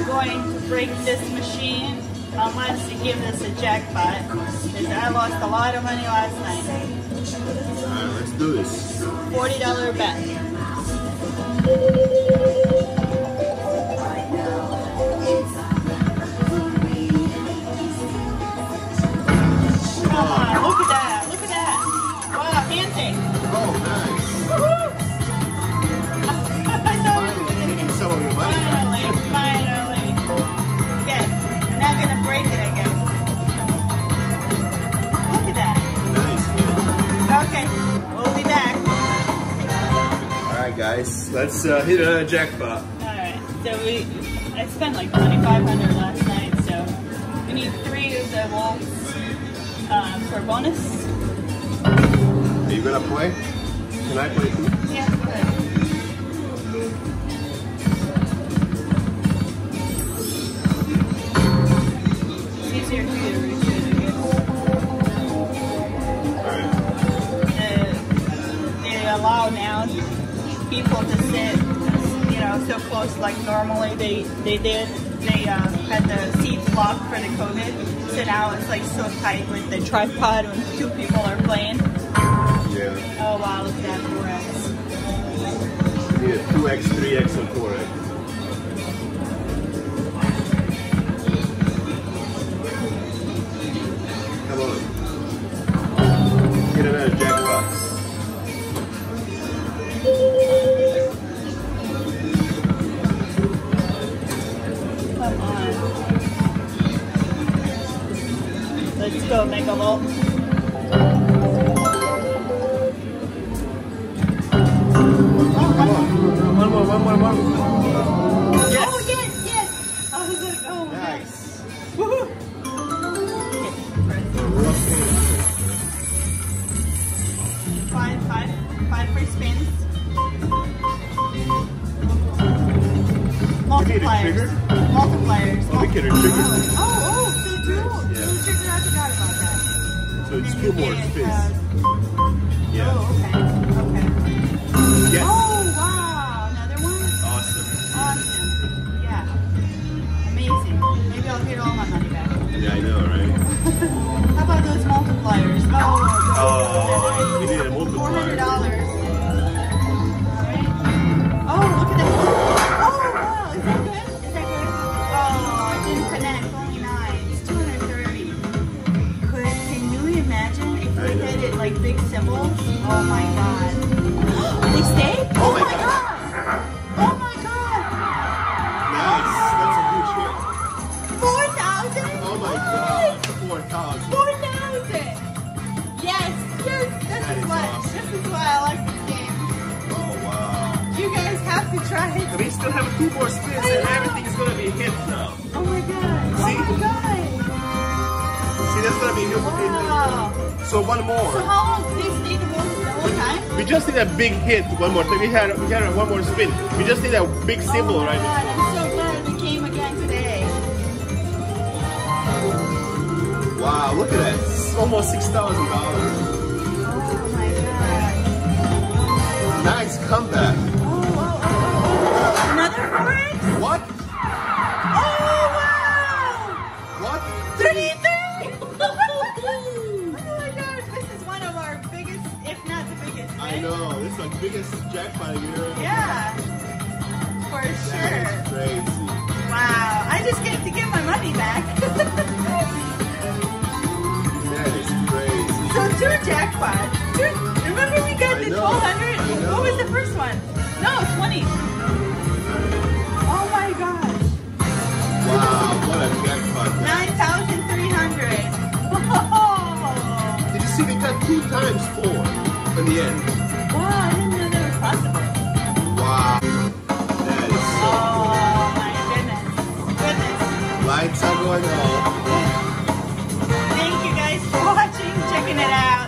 I'm going to break this machine. I want to give this a jackpot because I lost a lot of money last night. All right, let's do this. $40 bet. Guys, let's hit a jackpot. All right, so I spent like $2,500 last night, so we need 3 of the walls for bonus. Are you gonna play? Can I play too? Yeah, go ahead. It's easier for you to reach it, I guess. All right. They allow now people to sit, you know, so close like normally they did. They had the seats locked for the COVID, so now it's like so tight with the tripod when 2 people are playing. Yeah. Oh wow, look at that 4X. Yeah, 2X, 3X, and 4X. Let's go make a little. One more. Yes. Oh, yes, yes. I was like, oh, nice. Woohoo. Five free spins. Multipliers. Multipliers. Oh, so two. I forgot about that. So it's keyboard space. Yeah. Oh, okay. Yes. Oh, wow. Another one? Awesome. Yeah. Amazing. Maybe I'll get all my money back. Yeah, I know, right? How about those multipliers? Oh, we need a multiplier. $400. All right. Oh, look at that. Oh, wow. Is that good? Is that good? Oh, it didn't connect. Like big symbols. Oh my god. They stayed? Oh my god. Oh my god. Nice. That's a huge hit. 4,000? Oh my god. 4,000. 4,000. Yes. Yes. This is awesome. This is why I like this game. Oh wow. You guys have to try it. We still have 2 more spins and everything is going to be hit now. Oh my god. See? Oh my god. See, that's going to be huge. Wow. So one more. So how long do you stay the whole time? We just need a big hit one more time. We had one more spin. We just need a big symbol right now. I'm so glad we came again today. Wow, look at that. It's almost $6,000. Oh my god. Nice comeback. Oh. Another 4X? What? Oh wow! What? 33! I know, this is like the biggest jackpot of your life. Yeah, for sure. That is crazy. Wow, I just get to get my money back. That is crazy. So 2 jackpots. 2, remember we got the 1,200? What was the first one? No, 20. Oh my gosh. Wow, what a jackpot. 9,300. Whoa. Did you see we got 2 times 4? In the end. Wow, I didn't know that was possible. Wow. That is so cool. Oh my goodness. Lights are going off. Thank you guys for watching, checking it out.